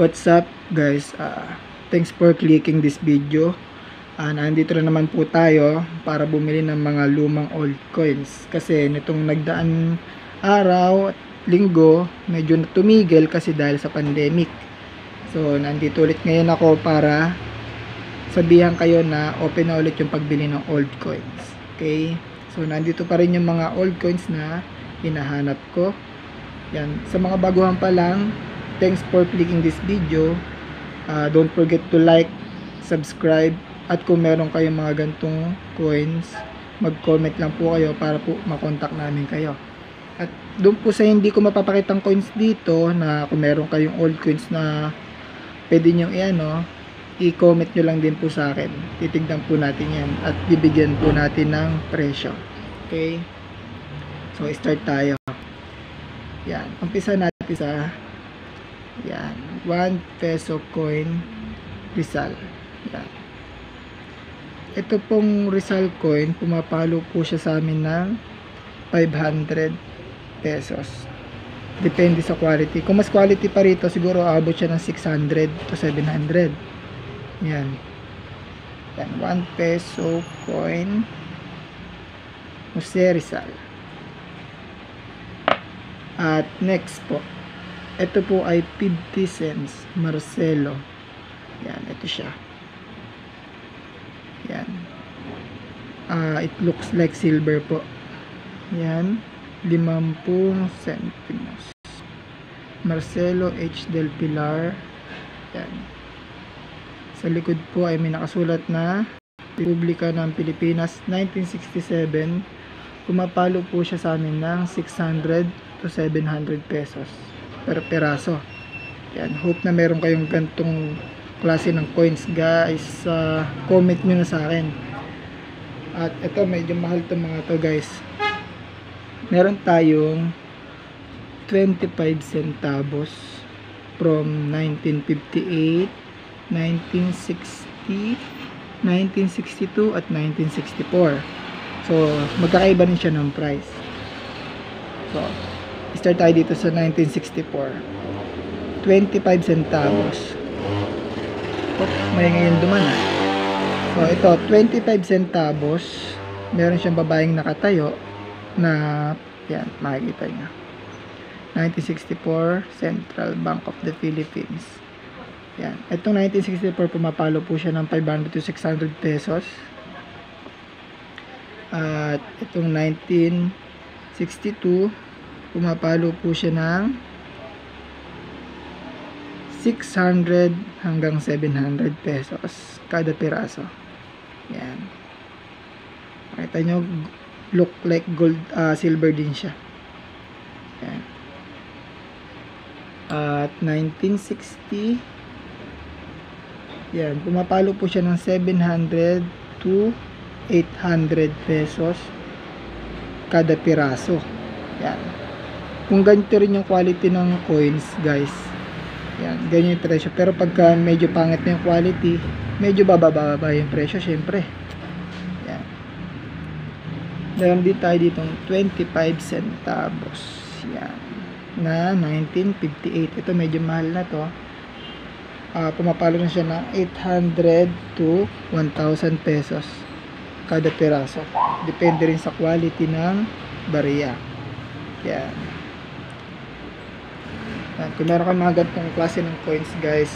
What's up guys, thanks for clicking this video. Nandito na naman po tayo para bumili ng mga lumang altcoins kasi nitong nagdaan araw at linggo medyo tumigil kasi dahil sa pandemic. So nandito ulit ngayon ako para sabihan kayo na open na ulit yung pagbili ng altcoins. Okay, so nandito pa rin yung mga altcoins na hinahanap ko. Yan, sa mga baguhan pa lang, thanks for clicking this video. Don't forget to like, subscribe, at kung meron kayong mga gantong coins, mag-comment lang po kayo para po makontak namin kayo. At doon po sa hindi ko mapapakitang coins dito, na kung meron kayong old coins na pwede nyo i-comment nyo lang din po sa akin. Titignan po natin yan at bibigyan po natin ng presyo. Okay? So, start tayo. Yan, umpisa natin sa yan, 1 peso coin Rizal. Yan. Ito pong Rizal coin, pumapalo po siya sa amin ng 500 pesos. Depende sa quality. Kung mas quality pa rito, siguro aabot siya ng 600 to 700. Yan. Yan, 1 peso coin Jose Rizal. At next po, ito po ay 50 cents Marcelo. Yan, ito siya. Yan. It looks like silver po. Yan, 50 centimos. Marcelo H. Del Pilar. Yan. Sa likod po ay may nakasulat na Republika ng Pilipinas 1967. Pumapalo po siya sa amin ng 600 to 700 pesos per peraso. Yan, hope na meron kayong gantong klase ng coins guys. Comment nyo na sa akin. At ito, medyo mahal itong mga to guys. Meron tayong 25 centavos from 1958, 1960, 1962 at 1964. So magkakaiba rin siya ng price. So start tayo dito sa 1964, 25 centavos. May ngayon duman ha. So ito, 25 centavos, meron siyang babaeng nakatayo na, yan, makikita niya. 1964, Central Bank of the Philippines. Yan, itong 1964 pumapalo po siya ng 500 to 600 pesos. At itong 1962 pumapalo po siya ng 600 hanggang 700 pesos kada piraso. Yan. Makita nyo, look like gold, silver din siya. Yan. At 1960, yan, pumapalo po siya ng 700 to 800 pesos kada piraso. Yan. Kung ganito rin yung quality ng coins guys, yan, ganyan yung presyo. Pero pagka medyo pangit na yung quality, medyo bababa yung presyo syempre. Yan. Meron din tayo ditong 25 centavos. Yan. Na 1958. Ito medyo mahal na to. Pumapalo na siya ng 800 to 1,000 pesos kada piraso. Depende rin sa quality ng barya. Yan. Kung meron kang mga gantong klase ng coins guys,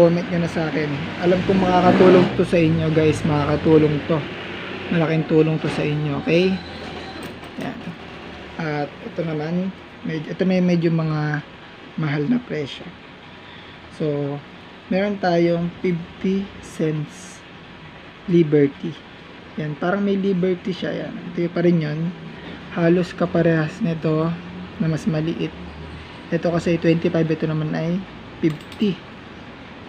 comment nyo na sa akin. Alam kong makakatulong to sa inyo guys, makakatulong to, malaking tulong to sa inyo. Okay, yan. At ito naman medyo, ito may medyo mga mahal na presyo. So meron tayong 50 cents Liberty. Yan, parang may Liberty siya. Yan, ito pa rin yun, halos kaparehas nito na mas maliit. Ito kasi 25, ito naman ay 50.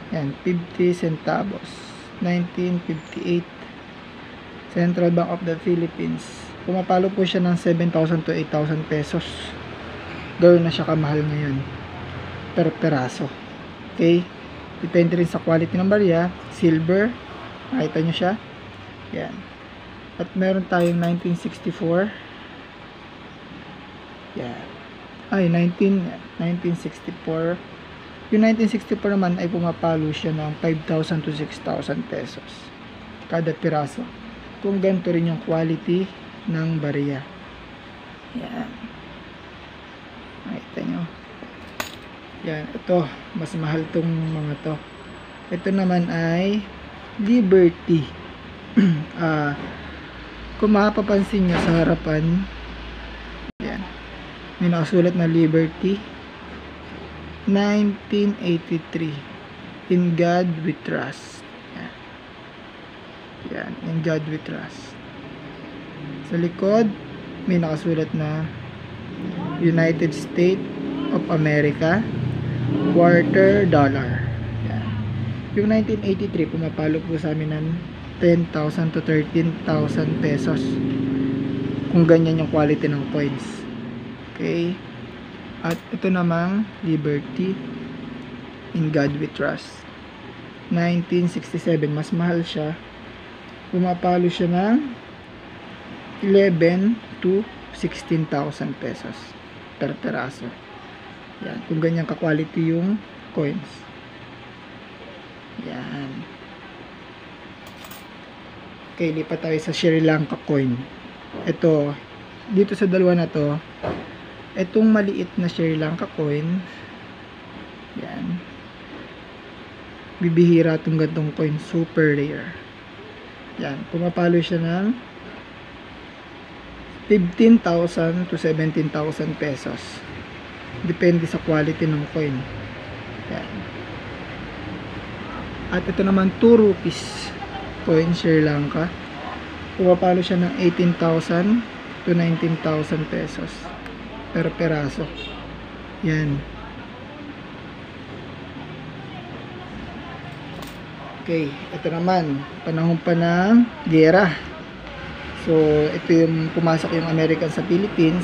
Yan, 50 centavos. 1958. Central Bank of the Philippines. Pumapalo po siya ng 7,000 to 8,000 pesos. Ganoon na siya kamahal ngayon. Per peraso. Okay? Depende rin sa quality ng barya. Silver. Makita nyo siya. Yan. At meron tayong 1964. Yan. 1964 Yung 1964 naman ay pumapalo siya ng 5,000 to 6,000 pesos kada piraso. Kung ganito rin yung quality ng barya. Yan. Makita nyo. Yan. Ito. Mas mahal tong mga to. Ito naman ay Liberty. Kung mapapansin nyo sa harapan. Yan. May nakasulat na Liberty. 1983. In God we trust. Yan. Yan. In God we trust. Sa likod, may nakasulat na United States of America $1/4. Yan. Yung 1983, pumapalo po sa amin ng 10,000 to 13,000 pesos. Kung ganyan yung quality ng coins. Okay. At ito namang Liberty, In God We Trust, 1967. Mas mahal siya. Pumapalo siya ng 11 to 16,000 pesos per peraso. Yan. Kung ganyan ka-quality yung coins. Yan. Okay, lipat tayo sa Sri Lanka coin. Ito, dito sa dalawa na to, etong maliit na Sri Lanka coin, yan, bibihira itong gantong coin, super rare. Yan, pumapalo siya ng 15,000 to 17,000 pesos, depende sa quality ng coin. Yan. At ito naman 2 rupees coin Sri Lanka, pumapalo siya ng 18,000 to 19,000 pesos per peraso. Yan. Okay, ito naman panahon pa ng giyera. So, ito yung pumasok yung American sa Philippines,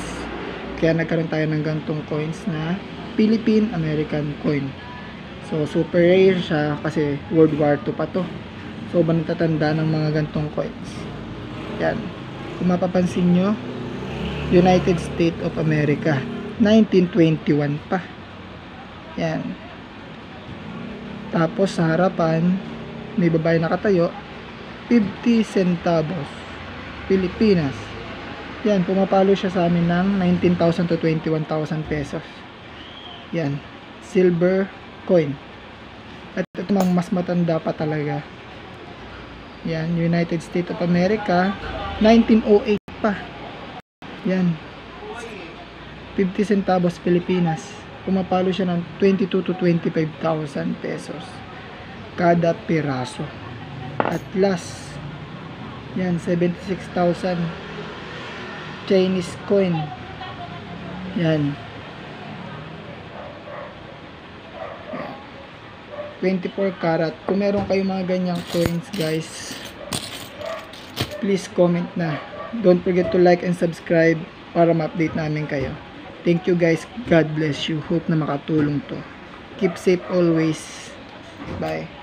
kaya nagkaroon tayo ng gantong coins na Philippine-American coin. So, super rare siya kasi World War II pa to. So, banatatanda ng mga gantong coins. Yan. Kung mapapansin nyo, United States of America, 1921 pa. Yan. Tapos sa harapan, may babae nakatayo, 50 centavos Pilipinas. Yan, pumapalo siya sa amin ng 19,000 to 21,000 pesos. Yan, silver coin. At ito mang mas matanda pa talaga. Yan, United States of America, 1908 pa. Yan, 50 centavos Pilipinas. Pumapalo siya ng 22 to 25,000 pesos kada piraso. At last, yan, 76,000 Chinese coin. Yan, 24 karat. Kung meron kayong mga ganyang coins, guys, please comment na. Don't forget to like and subscribe para ma-update namin kayo. Thank you guys. God bless you. Hope na makatulong to. Keep safe always. Bye.